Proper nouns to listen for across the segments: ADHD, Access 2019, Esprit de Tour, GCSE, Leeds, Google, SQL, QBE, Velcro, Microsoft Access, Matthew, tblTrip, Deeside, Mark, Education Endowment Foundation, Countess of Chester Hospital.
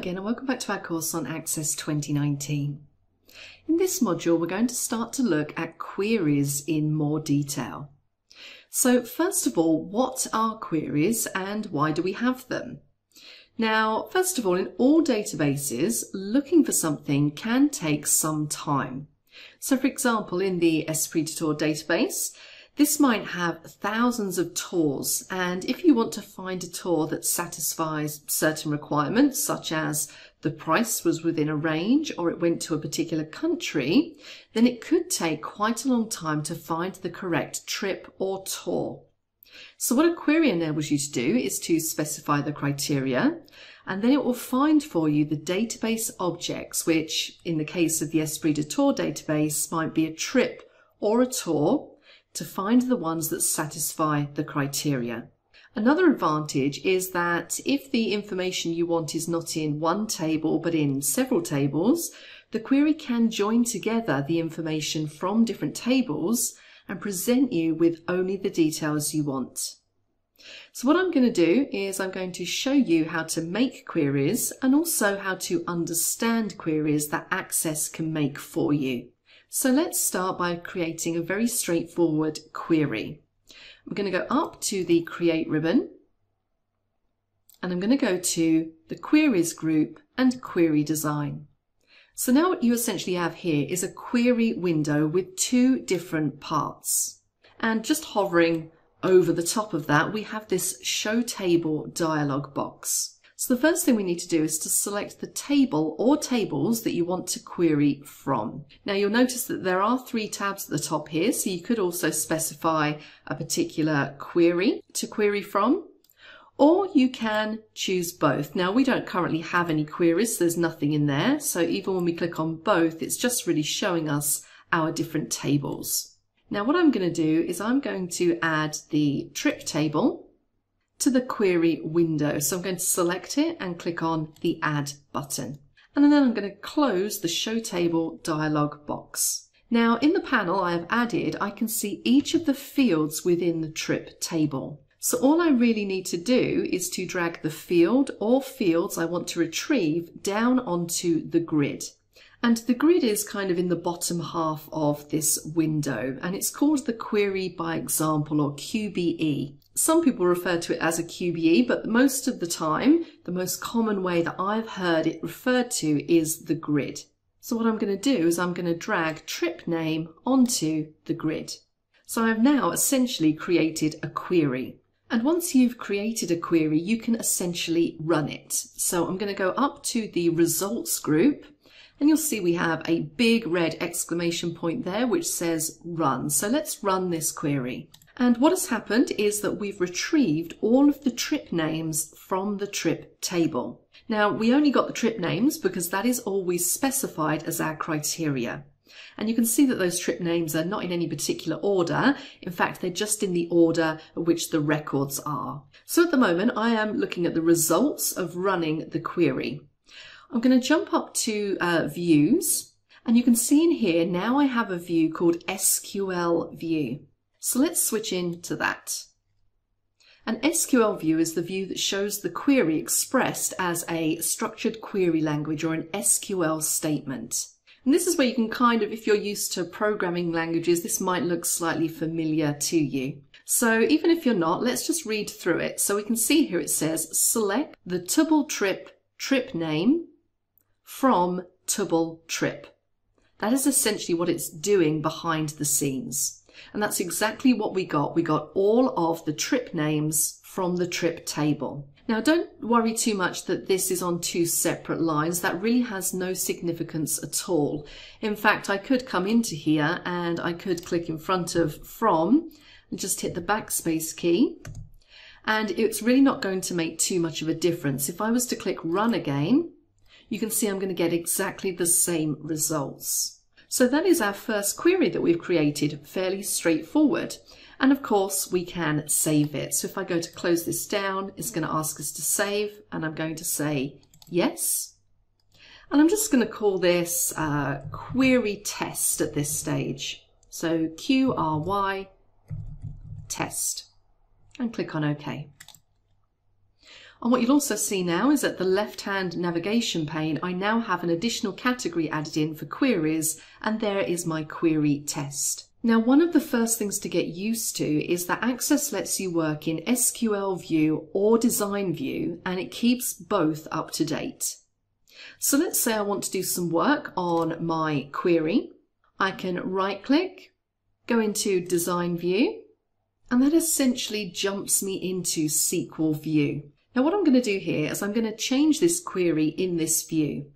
again and welcome back to our course on Access 2019. In this module we're going to start to look at queries in more detail. So first of all, what are queries and why do we have them? Now first of all, in all databases looking for something can take some time. So for example, in the Esprit de Tour database, this might have thousands of tours, and if you want to find a tour that satisfies certain requirements, such as the price was within a range or it went to a particular country, then it could take quite a long time to find the correct trip or tour. So what a query enables you to do is to specify the criteria, and then it will find for you the database objects, which in the case of the Esprit de Tour database might be a trip or a tour, to find the ones that satisfy the criteria. Another advantage is that if the information you want is not in one table but in several tables, the query can join together the information from different tables and present you with only the details you want. So what I'm going to do is I'm going to show you how to make queries and also how to understand queries that Access can make for you. So let's start by creating a very straightforward query. I'm going to go up to the Create ribbon and I'm going to go to the Queries group and Query Design. So now what you essentially have here is a query window with two different parts. And just hovering over the top of that, we have this Show Table dialog box. So the first thing we need to do is to select the table or tables that you want to query from. Now you'll notice that there are three tabs at the top here, so you could also specify a particular query to query from, or you can choose both. Now we don't currently have any queries, so there's nothing in there, so even when we click on both, it's just really showing us our different tables. Now what I'm going to do is I'm going to add the trip table to the query window. So I'm going to select it and click on the Add button. And then I'm going to close the Show Table dialog box. Now in the panel I have added, I can see each of the fields within the trip table. So all I really need to do is to drag the field or fields I want to retrieve down onto the grid. And the grid is kind of in the bottom half of this window, and it's called the Query by Example, or QBE. Some people refer to it as a QBE, but most of the time, the most common way that I've heard it referred to is the grid. So what I'm going to do is I'm going to drag trip name onto the grid. So I've now essentially created a query. And once you've created a query, you can essentially run it. So I'm going to go up to the results group, and you'll see we have a big red exclamation point there which says run. So let's run this query. And what has happened is that we've retrieved all of the trip names from the trip table. Now we only got the trip names because that is always specified as our criteria. And you can see that those trip names are not in any particular order. In fact, they're just in the order at which the records are. So at the moment I am looking at the results of running the query. I'm going to jump up to Views, and you can see in here now I have a view called SQL View. So let's switch into that. An SQL view is the view that shows the query expressed as a structured query language, or an SQL statement. And this is where you can kind of, if you're used to programming languages, this might look slightly familiar to you. So even if you're not, let's just read through it. So we can see here it says, select the tblTrip trip name from tblTrip. That is essentially what it's doing behind the scenes. And that's exactly what we got. We got all of the trip names from the trip table. Now don't worry too much that this is on two separate lines. That really has no significance at all. In fact, I could come into here and I could click in front of from and just hit the backspace key. And it's really not going to make too much of a difference. If I was to click run again, you can see I'm going to get exactly the same results. So that is our first query that we've created, fairly straightforward. And of course we can save it. So if I go to close this down, it's going to ask us to save, and I'm going to say yes. And I'm just going to call this query test at this stage. So QRY test, and click on OK. And what you'll also see now is at the left-hand navigation pane, I now have an additional category added in for queries, and there is my query test. Now, one of the first things to get used to is that Access lets you work in SQL view or design view, and it keeps both up to date. So let's say I want to do some work on my query. I can right-click, go into design view, and that essentially jumps me into SQL view. Now, what I'm going to do here is I'm going to change this query in this view.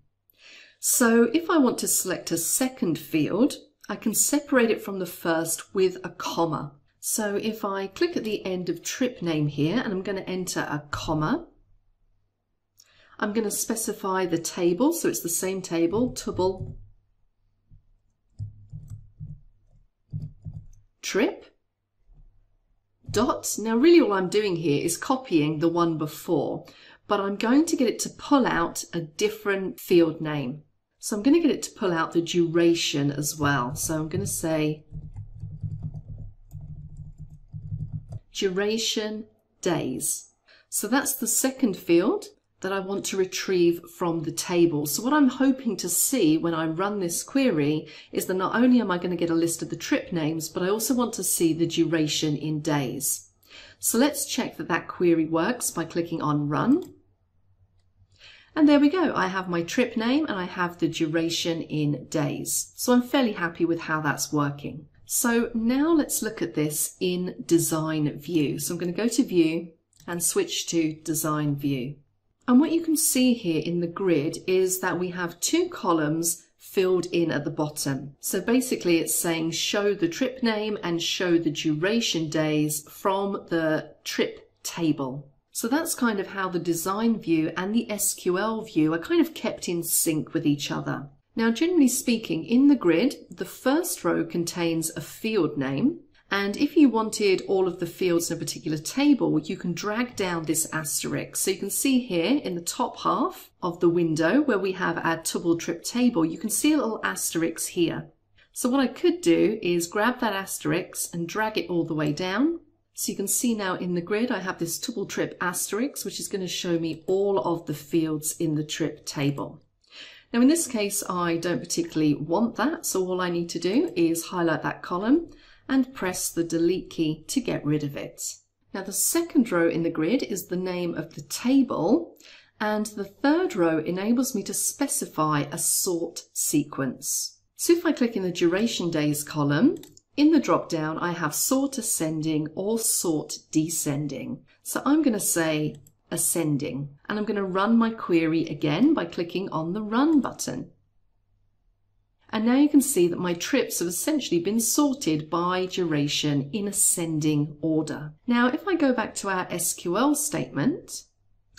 So if I want to select a second field, I can separate it from the first with a comma. So if I click at the end of trip name here and I'm going to enter a comma, I'm going to specify the table, so it's the same table, tblTrip. Now really all I'm doing here is copying the one before, but I'm going to get it to pull out a different field name. So I'm going to get it to pull out the duration as well. So I'm going to say duration days. So that's the second field that I want to retrieve from the table. So what I'm hoping to see when I run this query is that not only am I going to get a list of the trip names, but I also want to see the duration in days. So let's check that that query works by clicking on Run. And there we go, I have my trip name and I have the duration in days. So I'm fairly happy with how that's working. So now let's look at this in design view. So I'm going to go to view and switch to design view. And what you can see here in the grid is that we have two columns filled in at the bottom. So basically it's saying show the trip name and show the duration days from the trip table. So that's kind of how the design view and the SQL view are kind of kept in sync with each other. Now, generally speaking, in the grid, the first row contains a field name. And if you wanted all of the fields in a particular table, you can drag down this asterisk. So you can see here in the top half of the window where we have our tblTrip table, you can see a little asterisk here. So what I could do is grab that asterisk and drag it all the way down. So you can see now in the grid, I have this tblTrip asterisk, which is going to show me all of the fields in the trip table. Now in this case, I don't particularly want that. So all I need to do is highlight that column and press the delete key to get rid of it. Now the second row in the grid is the name of the table, and the third row enables me to specify a sort sequence. So if I click in the duration days column, in the drop-down, I have sort ascending or sort descending. So I'm going to say ascending, and I'm going to run my query again by clicking on the Run button. And now you can see that my trips have essentially been sorted by duration in ascending order. Now, if I go back to our SQL statement,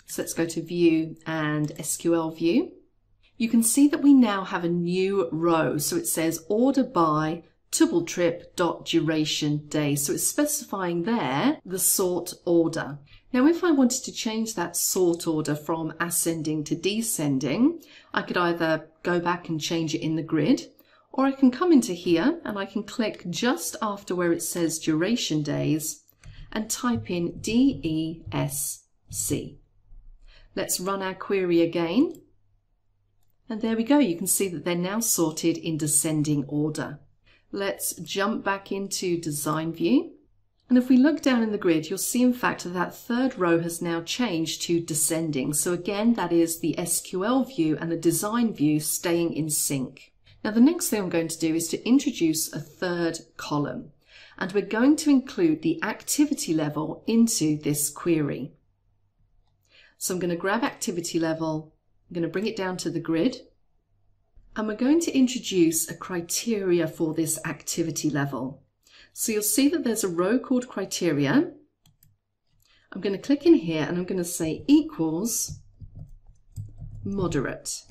so let's go to View and SQL View, you can see that we now have a new row. So it says Order by tblTrip.duration day. So it's specifying there the sort order. Now, if I wanted to change that sort order from ascending to descending, I could either go back and change it in the grid, or I can come into here and I can click just after where it says duration days and type in DESC. Let's run our query again. And there we go. You can see that they're now sorted in descending order. Let's jump back into design view. And if we look down in the grid, you'll see in fact that that third row has now changed to descending. So again, that is the SQL view and the design view staying in sync. Now the next thing I'm going to do is to introduce a third column, and we're going to include the activity level into this query. So I'm going to grab activity level, I'm going to bring it down to the grid, and we're going to introduce a criteria for this activity level. So you'll see that there's a row called criteria. I'm going to click in here and I'm going to say equals moderate.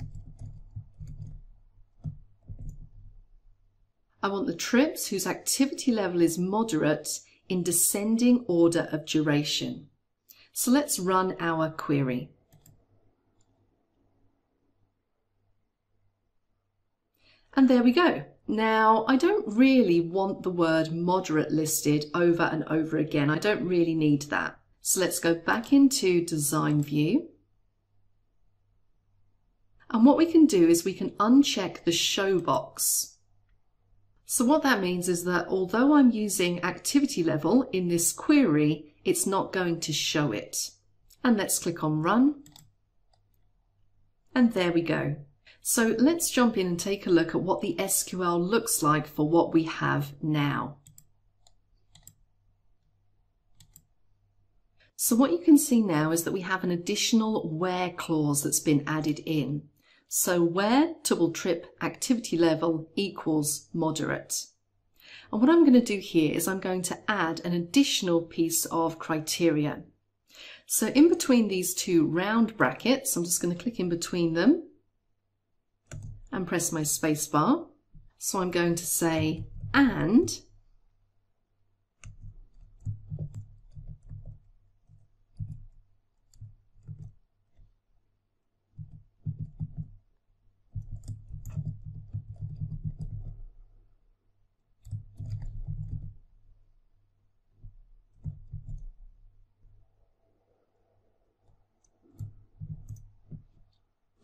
I want the trips whose activity level is moderate in descending order of duration. So let's run our query. And there we go. Now, I don't really want the word moderate listed over and over again. I don't really need that. So let's go back into design view. And what we can do is we can uncheck the show box. So what that means is that although I'm using activity level in this query, it's not going to show it. And let's click on run. And there we go. So let's jump in and take a look at what the SQL looks like for what we have now. So what you can see now is that we have an additional where clause that's been added in. So where tblTrip activity level equals moderate. And what I'm going to do here is I'm going to add an additional piece of criteria. So in between these two round brackets, I'm just going to click in between them and press my space bar. So I'm going to say and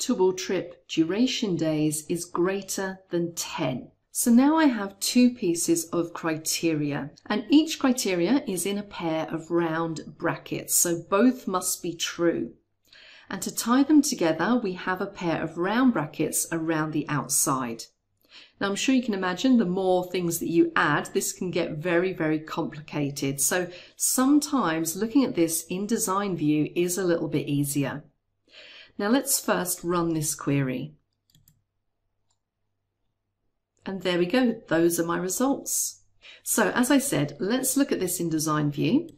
tblTrip duration days is greater than 10. So now I have two pieces of criteria, and each criteria is in a pair of round brackets, so both must be true. And to tie them together, we have a pair of round brackets around the outside. Now I'm sure you can imagine the more things that you add, this can get very, very complicated. So sometimes looking at this in design view is a little bit easier. Now let's first run this query. And there we go, those are my results. So as I said, let's look at this in design view.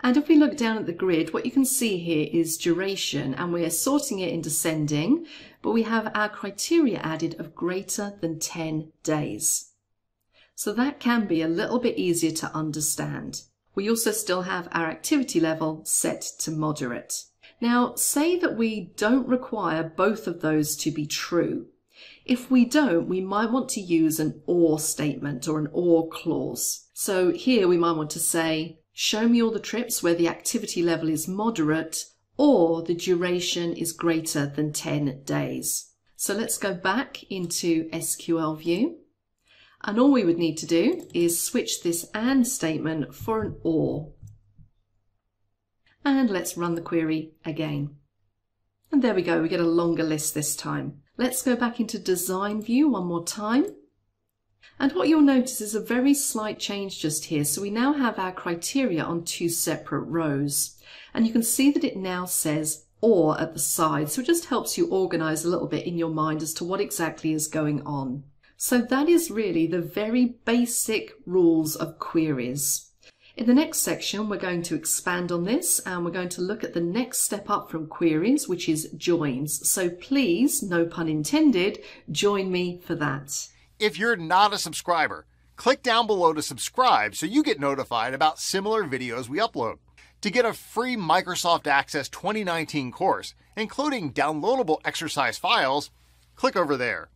And if we look down at the grid, what you can see here is duration, and we're sorting it in descending, but we have our criteria added of greater than 10 days. So that can be a little bit easier to understand. We also still have our activity level set to moderate. Now, say that we don't require both of those to be true. If we don't, we might want to use an or statement or an or clause. So here we might want to say, show me all the trips where the activity level is moderate or the duration is greater than 10 days. So let's go back into SQL view. And all we would need to do is switch this and statement for an or. And let's run the query again. And there we go, we get a longer list this time. Let's go back into design view one more time. And what you'll notice is a very slight change just here. So we now have our criteria on two separate rows. And you can see that it now says or at the side. So it just helps you organize a little bit in your mind as to what exactly is going on. So that is really the very basic rules of queries. In the next section, we're going to expand on this and we're going to look at the next step up from queries, which is joins. So please, no pun intended, join me for that. If you're not a subscriber, click down below to subscribe so you get notified about similar videos we upload. To get a free Microsoft Access 2019 course, including downloadable exercise files, click over there.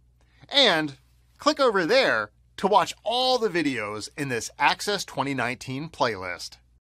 And click over there to watch all the videos in this Access 2019 playlist.